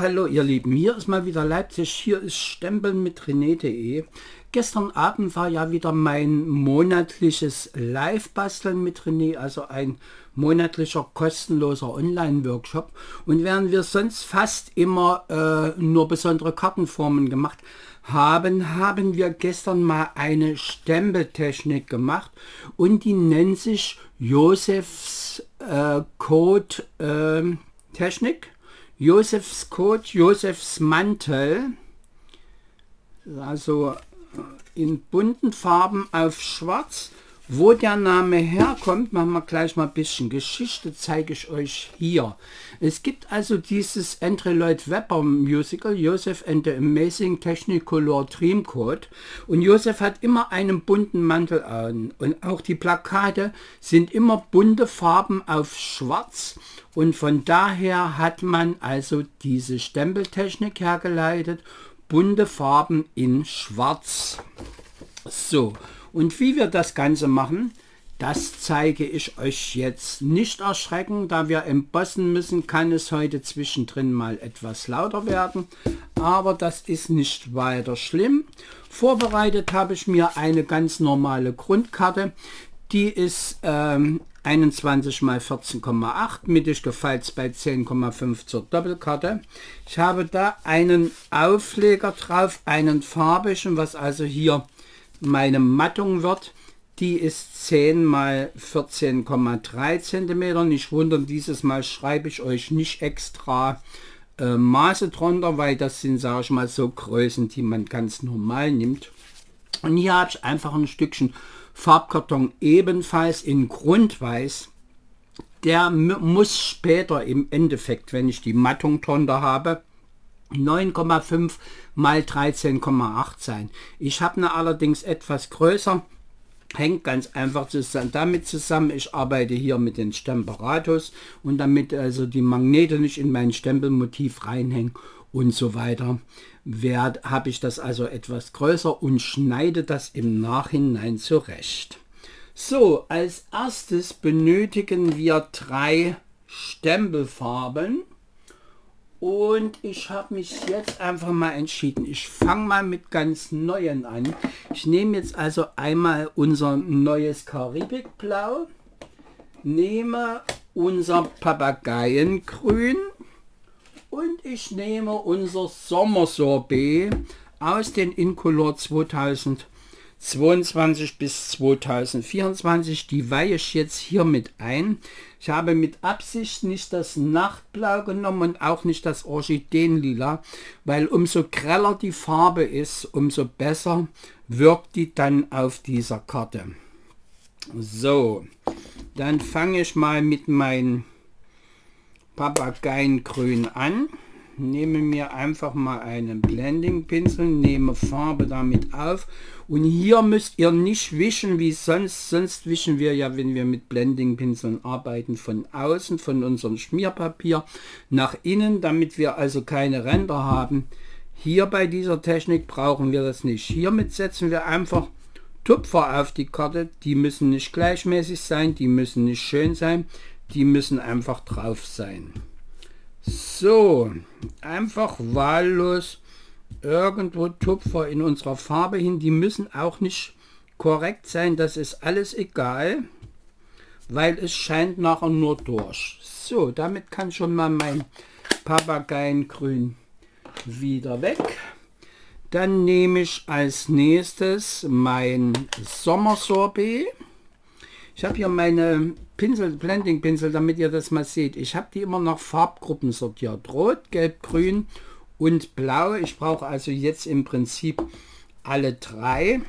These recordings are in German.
Hallo ihr Lieben, hier ist mal wieder Leipzig, hier ist Stempeln mit René de. Gestern Abend war ja wieder mein monatliches Live-Basteln mit René, also ein monatlicher kostenloser Online-Workshop. Und während wir sonst fast immer nur besondere Kartenformen gemacht haben, haben wir gestern mal eine Stempeltechnik gemacht und die nennt sich Joseph's Coat Technik. Joseph's Coat, Josephs Mantel, also in bunten Farben auf schwarz. Wo der Name herkommt, machen wir gleich mal ein bisschen Geschichte, zeige ich euch hier. Es gibt also dieses Lloyd Webber Musical, Joseph and the Amazing Technicolor Dreamcoat. Und Joseph hat immer einen bunten Mantel an. Und auch die Plakate sind immer bunte Farben auf schwarz. Und von daher hat man also diese Stempeltechnik hergeleitet. Bunte Farben in schwarz. So. Und wie wir das Ganze machen, das zeige ich euch jetzt. Nicht erschrecken, da wir embossen müssen, kann es heute zwischendrin mal etwas lauter werden. Aber das ist nicht weiter schlimm. Vorbereitet habe ich mir eine ganz normale Grundkarte. Die ist 21 x 14,8, mittig gefalzt bei 10,5 zur Doppelkarte. Ich habe da einen Aufleger drauf, einen farbigen, was also hier meine Mattung wird, die ist 10 x 14,3 cm. Nicht wundern, dieses Mal schreibe ich euch nicht extra Maße drunter, weil das sind, sage ich mal, so Größen, die man ganz normal nimmt. Und hier habe ich einfach ein Stückchen Farbkarton, ebenfalls in Grundweiß. Der muss später im Endeffekt, wenn ich die Mattung drunter habe, 9,5 mal 13,8 sein. Ich habe eine allerdings etwas größer, hängt ganz einfach damit zusammen, ich arbeite hier mit den Stamparatus und damit also die Magnete nicht in mein Stempelmotiv reinhängen und so weiter, habe ich das also etwas größer und schneide das im Nachhinein zurecht. So, als erstes benötigen wir 3 Stempelfarben. Und ich habe mich jetzt einfach mal entschieden. Ich fange mal mit ganz neuen an. Ich nehme jetzt also einmal unser neues Karibikblau, nehme unser Papageiengrün und ich nehme unser Sommersorbet aus den Incolor 2022 bis 2024, die weihe ich jetzt hier mit ein. Ich habe mit Absicht nicht das Nachtblau genommen und auch nicht das Orchideenlila, weil umso greller die Farbe ist, umso besser wirkt die dann auf dieser Karte. So, dann fange ich mal mit meinem Papageiengrün an. Nehme mir einfach mal einen Blending-Pinsel, nehme Farbe damit auf und hier müsst ihr nicht wischen wie sonst, sonst wischen wir ja, wenn wir mit Blending-Pinseln arbeiten, von außen, von unserem Schmierpapier nach innen, damit wir also keine Ränder haben. Hier bei dieser Technik brauchen wir das nicht. Hiermit setzen wir einfach Tupfer auf die Karte, die müssen nicht gleichmäßig sein, die müssen nicht schön sein, die müssen einfach drauf sein. So, einfach wahllos irgendwo Tupfer in unserer Farbe hin. Die müssen auch nicht korrekt sein, das ist alles egal, weil es scheint nachher nur durch. So, damit kann schon mal mein Papageiengrün wieder weg. Dann nehme ich als nächstes mein Sommersorbet. Ich habe hier meine Pinsel, Blending-Pinsel, damit ihr das mal seht. Ich habe die immer nach Farbgruppen sortiert. Rot, Gelb, Grün und Blau. Ich brauche also jetzt im Prinzip alle 3.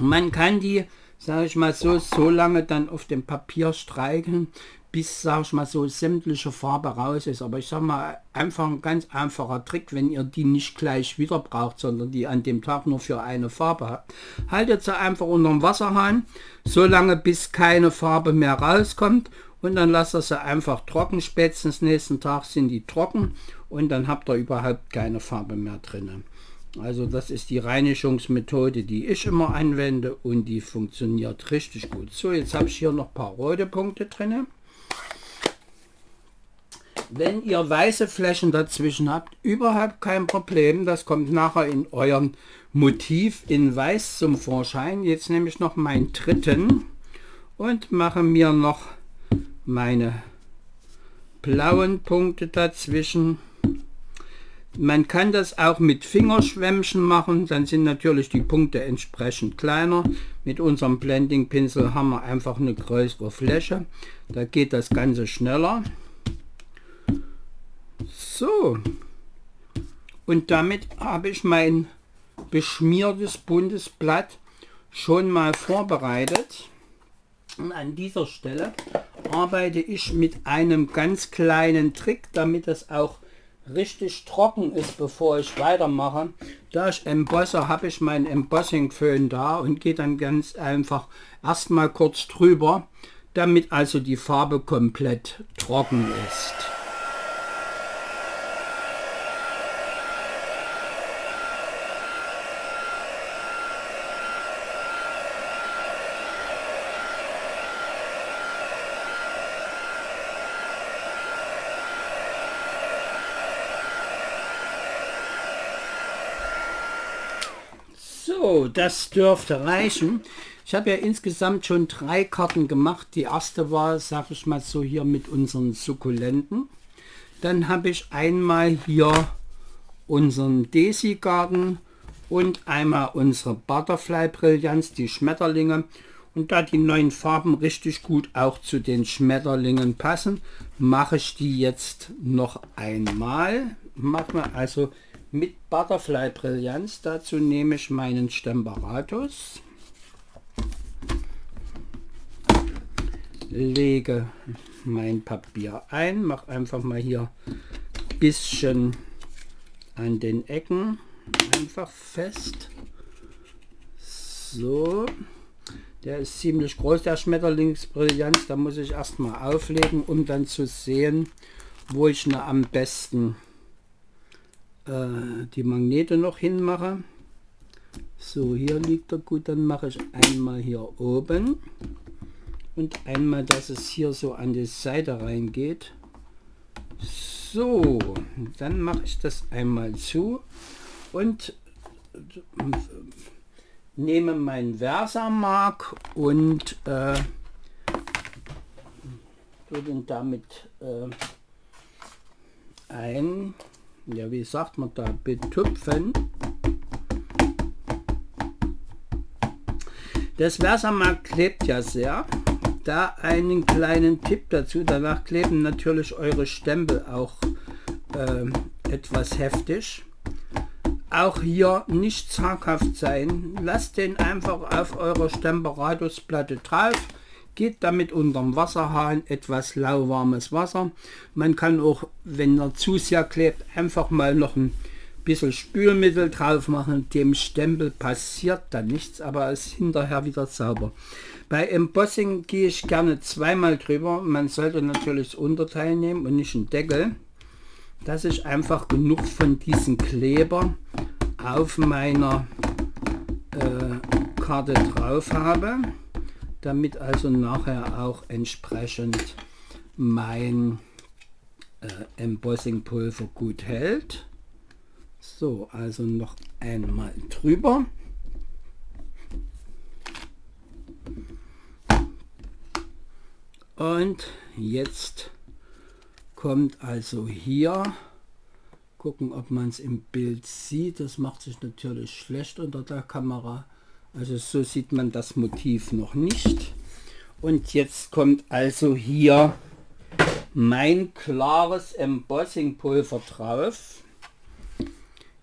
Man kann die, sage ich mal so lange dann auf dem Papier streichen, bis, sage ich mal so, sämtliche Farbe raus ist. Aber ich sage mal, einfach ein ganz einfacher Trick, wenn ihr die nicht gleich wieder braucht, sondern die an dem Tag nur für eine Farbe habt. Haltet sie einfach unter dem Wasserhahn, so lange bis keine Farbe mehr rauskommt und dann lasst ihr sie einfach trocken. Spätestens nächsten Tag sind die trocken und dann habt ihr überhaupt keine Farbe mehr drin. Also das ist die Reinigungsmethode, die ich immer anwende und die funktioniert richtig gut. So, jetzt habe ich hier noch ein paar rote Punkte drin. Wenn ihr weiße Flächen dazwischen habt, überhaupt kein Problem. Das kommt nachher in eurem Motiv in Weiß zum Vorschein. Jetzt nehme ich noch meinen dritten und mache mir noch meine blauen Punkte dazwischen. Man kann das auch mit Fingerschwämmchen machen, dann sind natürlich die Punkte entsprechend kleiner. Mit unserem Blending-Pinsel haben wir einfach eine größere Fläche. Da geht das Ganze schneller. So, und damit habe ich mein beschmiertes buntes Blatt schon mal vorbereitet. Und an dieser Stelle arbeite ich mit einem ganz kleinen Trick, damit das auch richtig trocken ist, bevor ich weitermache. Da ich embosse, habe ich meinen Embossing-Föhn da und gehe dann ganz einfach erstmal kurz drüber, damit also die Farbe komplett trocken ist. Das dürfte reichen. Ich habe ja insgesamt schon 3 Karten gemacht. Die erste war, sag ich mal so, hier mit unseren Sukkulenten. Dann habe ich einmal hier unseren Desi-Garten und einmal unsere Butterfly-Brillanz, die Schmetterlinge. Und da die neuen Farben richtig gut auch zu den Schmetterlingen passen, mache ich die jetzt noch einmal. Machen wir also mit Butterfly-Brillanz. Dazu nehme ich meinen Stamparatus, lege mein Papier ein, mache einfach mal hier ein bisschen an den Ecken einfach fest. So, der ist ziemlich groß, der Schmetterlingsbrillanz. Da muss ich erstmal auflegen, um dann zu sehen, wo ich ne am besten die Magnete noch hinmache. So, hier liegt er gut. Dann mache ich einmal hier oben und einmal, dass es hier so an die Seite reingeht. So, dann mache ich das einmal zu und nehme meinen Versamark und tue ihn damit ein. Ja, wie sagt man da? Betupfen. Das Versamark klebt ja sehr. Da einen kleinen Tipp dazu. Danach kleben natürlich eure Stempel auch etwas heftig. Auch hier nicht zaghaft sein. Lasst den einfach auf eurer Stamparatus-Platte drauf. Geht damit unterm Wasserhahn, etwas lauwarmes Wasser. Man kann auch, wenn er zu sehr klebt, einfach mal noch ein bisschen Spülmittel drauf machen. Dem Stempel passiert dann nichts, aber es ist hinterher wieder sauber. Bei Embossing gehe ich gerne zweimal drüber. Man sollte natürlich das Unterteil nehmen und nicht einen Deckel, dass ich einfach genug von diesem Kleber auf meiner Karte drauf habe, damit also nachher auch entsprechend mein Embossing-Pulver gut hält. So, also noch einmal drüber. Und jetzt kommt also hier, gucken, ob man es im Bild sieht. Das macht sich natürlich schlecht unter der Kamera. Also so sieht man das Motiv noch nicht. Und jetzt kommt also hier mein klares Embossing-Pulver drauf.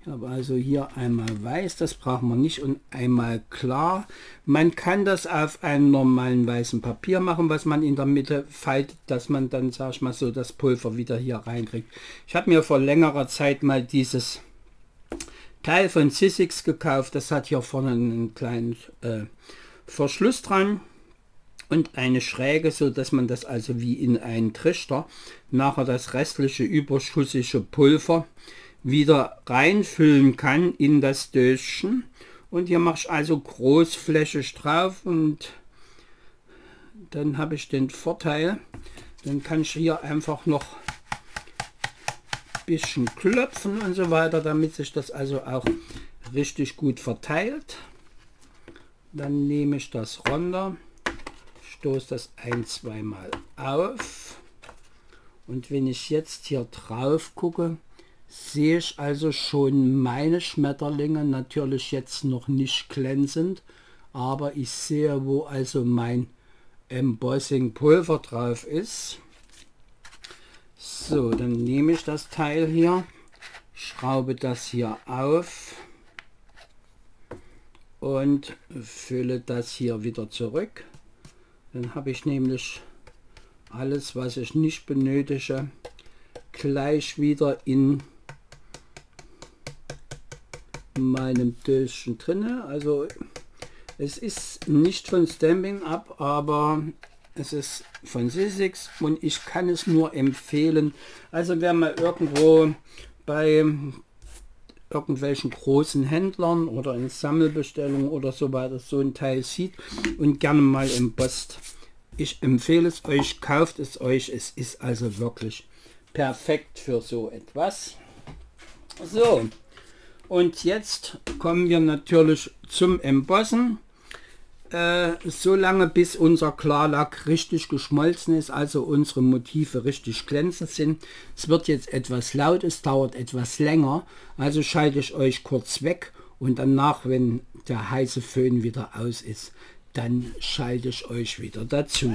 Ich habe also hier einmal weiß, das brauchen wir nicht, und einmal klar. Man kann das auf einem normalen weißen Papier machen, was man in der Mitte faltet, dass man dann, sag ich mal so, das Pulver wieder hier reinkriegt. Ich habe mir vor längerer Zeit mal dieses Teil von Sizzix gekauft. Das hat hier vorne einen kleinen Verschluss dran und eine Schräge, so dass man das also wie in einen Trichter nachher das restliche überschüssige Pulver wieder reinfüllen kann in das Döschen. Und hier mache ich also großflächig drauf, und dann habe ich den Vorteil, dann kann ich hier einfach noch bisschen klopfen und so weiter, damit sich das also auch richtig gut verteilt. Dann nehme ich das runter, stoße das ein-, zweimal auf. Und wenn ich jetzt hier drauf gucke, sehe ich also schon meine Schmetterlinge, natürlich jetzt noch nicht glänzend, aber ich sehe, wo also mein Embossing-Pulver drauf ist. So, dann nehme ich das Teil hier, schraube das hier auf und fülle das hier wieder zurück. Dann habe ich nämlich alles, was ich nicht benötige, gleich wieder in meinem Döschen drinne. Also es ist nicht von Stampin' Up, aber es ist von Sizzix und ich kann es nur empfehlen. Also wer mal irgendwo bei irgendwelchen großen Händlern oder in Sammelbestellungen oder so weiter so ein Teil sieht und gerne mal embossed, ich empfehle es euch, kauft es euch. Es ist also wirklich perfekt für so etwas. So, und jetzt kommen wir natürlich zum Embossen. So lange, bis unser Klarlack richtig geschmolzen ist, also unsere Motive richtig glänzend sind. Es wird jetzt etwas laut, es dauert etwas länger, also schalte ich euch kurz weg und danach, wenn der heiße Föhn wieder aus ist, dann schalte ich euch wieder dazu.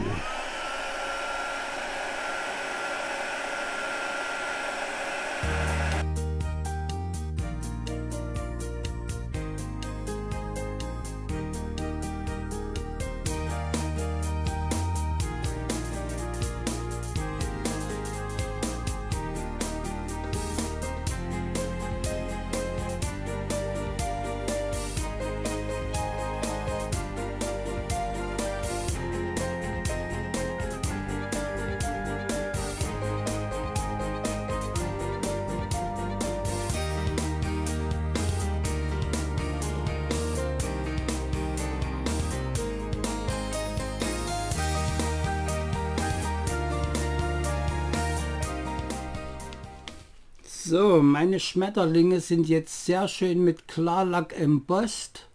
So, meine Schmetterlinge sind jetzt sehr schön mit Klarlack embossed.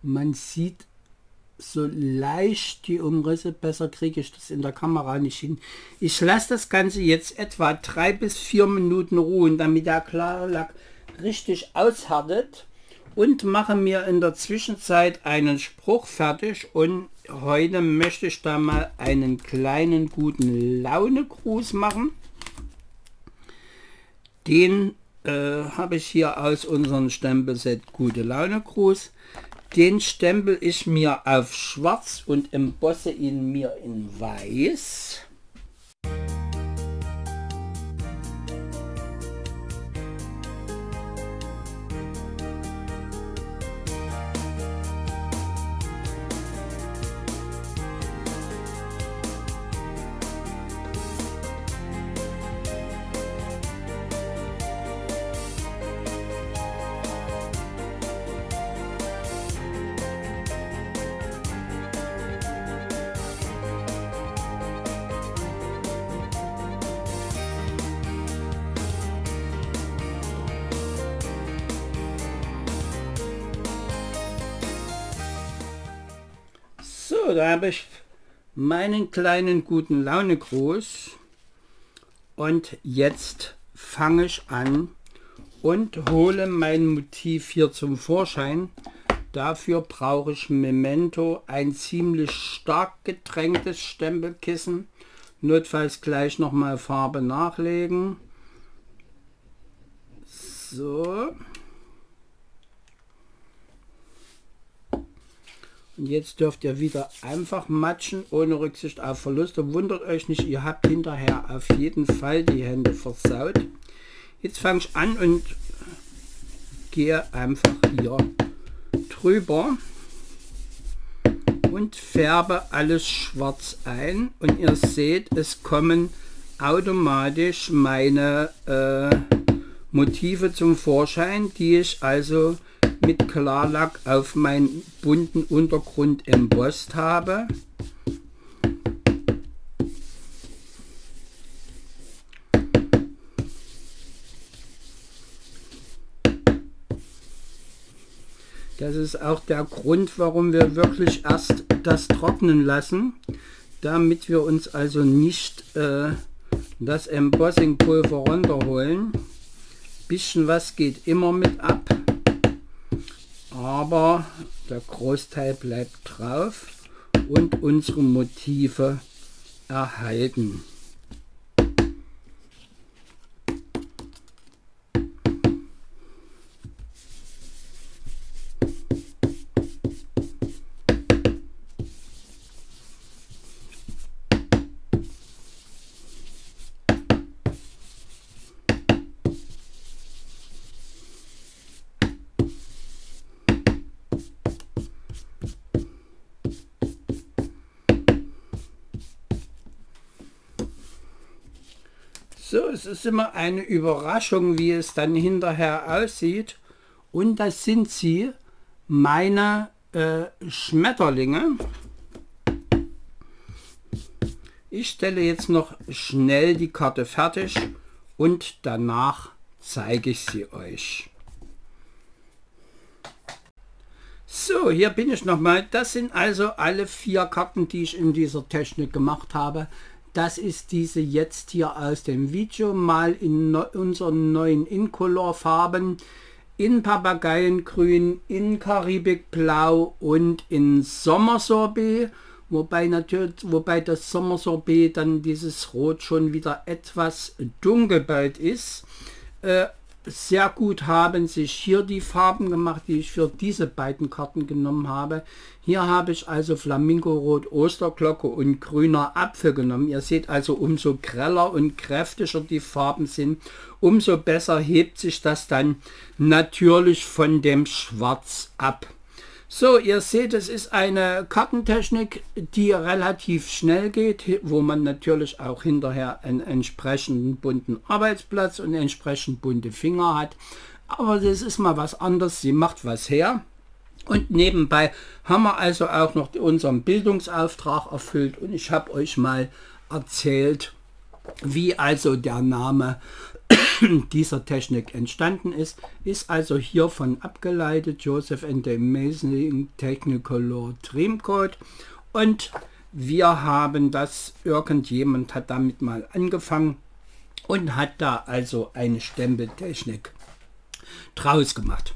Man sieht so leicht die Umrisse, besser kriege ich das in der Kamera nicht hin. Ich lasse das Ganze jetzt etwa 3 bis 4 Minuten ruhen, damit der Klarlack richtig aushärtet, und mache mir in der Zwischenzeit einen Spruch fertig. Und heute möchte ich da mal einen kleinen guten Launegruß machen. Den habe ich hier aus unserem Stempelset Gute Laune Gruß. Den stempel ich mir auf schwarz und embosse ihn mir in weiß. So, da habe ich meinen kleinen guten Launegruß und jetzt fange ich an und hole mein Motiv hier zum Vorschein. Dafür brauche ich Memento, ein ziemlich stark getränktes Stempelkissen, notfalls gleich nochmal Farbe nachlegen. So. Jetzt dürft ihr wieder einfach matschen, ohne Rücksicht auf Verluste. Wundert euch nicht, ihr habt hinterher auf jeden Fall die Hände versaut. Jetzt fange ich an und gehe einfach hier drüber und färbe alles schwarz ein. Und ihr seht, es kommen automatisch meine Motive zum Vorschein, die ich also mit Klarlack auf meinen bunten Untergrund embossed habe. Das ist auch der Grund, warum wir wirklich erst das trocknen lassen, damit wir uns also nicht das Embossingpulver runterholen. Bisschen was geht immer mit ab, aber der Großteil bleibt drauf und unsere Motive erhalten. So, es ist immer eine Überraschung, wie es dann hinterher aussieht. Und das sind sie, meine Schmetterlinge. Ich stelle jetzt noch schnell die Karte fertig und danach zeige ich sie euch. So, hier bin ich nochmal. Das sind also alle 4 Karten, die ich in dieser Technik gemacht habe. Das ist diese jetzt hier aus dem Video, mal in unseren neuen Incolor Farben, in Papageiengrün, in Karibikblau und in Sommersorbet, wobei das Sommersorbet dann dieses Rot schon wieder etwas dunkel bald ist. Sehr gut haben sich hier die Farben gemacht, die ich für diese beiden Karten genommen habe. Hier habe ich also Flamingo-Rot, Osterglocke und grüner Apfel genommen. Ihr seht also, umso greller und kräftiger die Farben sind, umso besser hebt sich das dann natürlich von dem Schwarz ab. So, ihr seht, es ist eine Kartentechnik, die relativ schnell geht, wo man natürlich auch hinterher einen entsprechenden bunten Arbeitsplatz und entsprechend bunte Finger hat. Aber das ist mal was anderes, sie macht was her. Und nebenbei haben wir also auch noch unseren Bildungsauftrag erfüllt und ich habe euch mal erzählt, wie also der Name dieser Technik entstanden ist, ist also hiervon abgeleitet, Joseph and the Amazing Technicolor Dreamcoat, und wir haben das, irgendjemand hat damit mal angefangen und hat da also eine Stempeltechnik draus gemacht.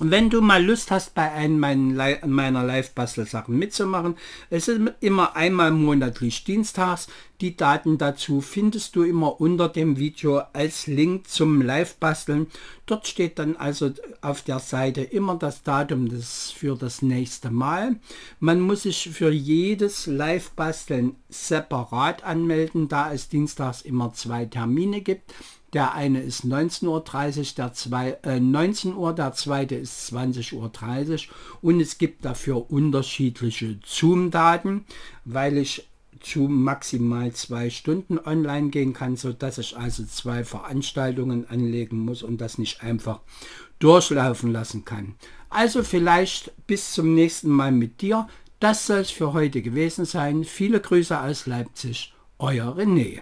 Wenn du mal Lust hast, bei einem meiner Live-Bastelsachen mitzumachen, es ist immer einmal monatlich dienstags. Die Daten dazu findest du immer unter dem Video als Link zum Live-Basteln. Dort steht dann also auf der Seite immer das Datum für das nächste Mal. Man muss sich für jedes Live-Basteln separat anmelden, da es dienstags immer 2 Termine gibt. Der eine ist 19:30 Uhr, der 19 Uhr, der zweite ist 20:30 Uhr und es gibt dafür unterschiedliche Zoom-Daten, weil ich zu maximal 2 Stunden online gehen kann, sodass ich also 2 Veranstaltungen anlegen muss und das nicht einfach durchlaufen lassen kann. Also vielleicht bis zum nächsten Mal mit dir. Das soll es für heute gewesen sein. Viele Grüße aus Leipzig, euer René.